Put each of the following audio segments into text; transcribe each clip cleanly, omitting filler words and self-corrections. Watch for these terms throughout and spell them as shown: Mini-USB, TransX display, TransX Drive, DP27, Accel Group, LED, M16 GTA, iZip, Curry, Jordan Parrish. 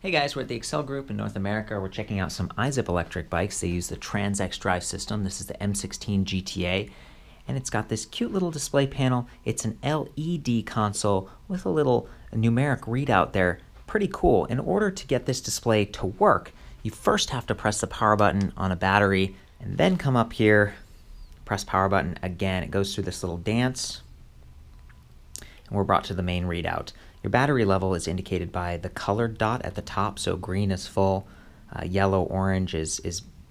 Hey guys, we're at the Accel Group in North America. We're checking out some iZip electric bikes. They use the TransX Drive system. This is the M16 GTA, and it's got this cute little display panel. It's an LED console with a little numeric readout there. Pretty cool. In order to get this display to work, you first have to press the power button on a battery, and then come up here, press power button again. It goes through this little dance, and we're brought to the main readout. Your battery level is indicated by the colored dot at the top, so green is full, yellow, orange is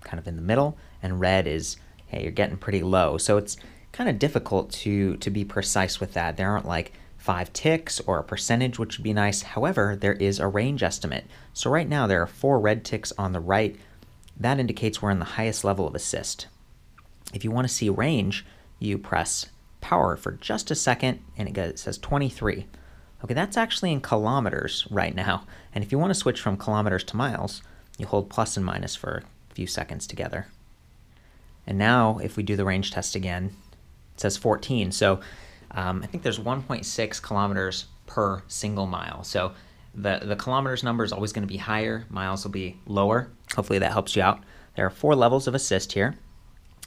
kind of in the middle, and red is, hey, you're getting pretty low. So it's kind of difficult to be precise with that. There aren't like 5 ticks or a percentage, which would be nice. However, there is a range estimate. So right now there are 4 red ticks on the right. That indicates we're in the highest level of assist. If you want to see range, you press power for just a second, and it says 23. Okay, that's actually in kilometers right now. And if you want to switch from kilometers to miles, you hold plus and minus for a few seconds together. And now if we do the range test again, it says 14. So I think there's 1.6 kilometers per single mile. So the kilometers number is always going to be higher. Miles will be lower. Hopefully that helps you out. There are 4 levels of assist here.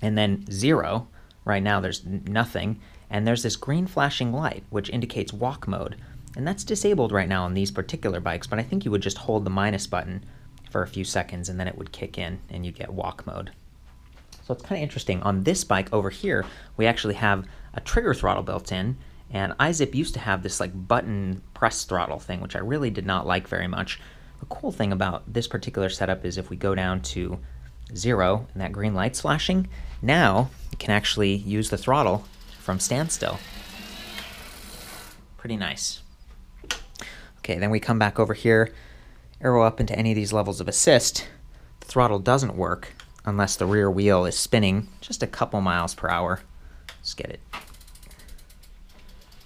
And then 0. Right now there's nothing. And there's this green flashing light, which indicates walk mode. And that's disabled right now on these particular bikes, but I think you would just hold the minus button for a few seconds and then it would kick in and you'd get walk mode. So it's kind of interesting. On this bike over here, we actually have a trigger throttle built in, and iZip used to have this like button press throttle thing, which I really did not like very much. The cool thing about this particular setup is if we go down to 0 and that green light's flashing, now you can actually use the throttle from standstill. Pretty nice. Okay, then we come back over here, arrow up into any of these levels of assist. The throttle doesn't work unless the rear wheel is spinning just a couple miles per hour. Let's get it.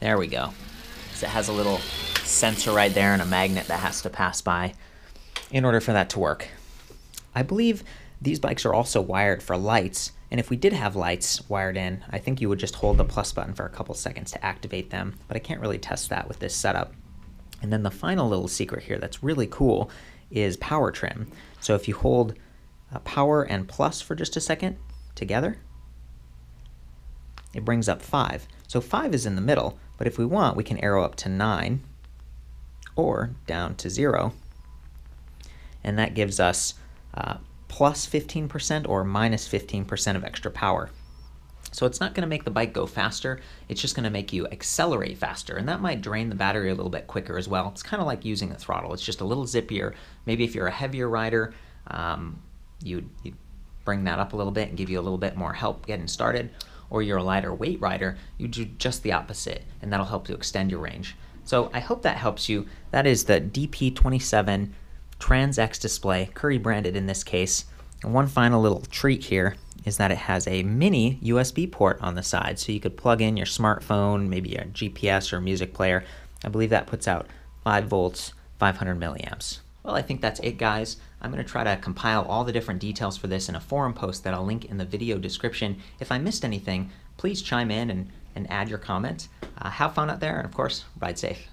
There we go. So it has a little sensor right there and a magnet that has to pass by in order for that to work. I believe these bikes are also wired for lights, and if we did have lights wired in, I think you would just hold the plus button for a couple seconds to activate them, but I can't really test that with this setup. And then the final little secret here that's really cool is power trim. So if you hold power and plus for just a second together, it brings up 5. So 5 is in the middle, but if we want, we can arrow up to 9 or down to 0. And that gives us plus 15% or minus 15% of extra power. So it's not going to make the bike go faster, it's just going to make you accelerate faster, and that might drain the battery a little bit quicker as well. It's kind of like using a throttle, it's just a little zippier. Maybe if you're a heavier rider, you'd bring that up a little bit and give you a little bit more help getting started, or you're a lighter weight rider, you do just the opposite, and that'll help you extend your range. So I hope that helps you. That is the DP27 TransX display, Curry branded in this case. And one final little treat here is that it has a mini USB port on the side, so you could plug in your smartphone, maybe your GPS or music player. I believe that puts out 5 volts, 500 milliamps. Well, I think that's it, guys. I'm going to try to compile all the different details for this in a forum post that I'll link in the video description. If I missed anything, please chime in and add your comment. Have fun out there, and of course, ride safe.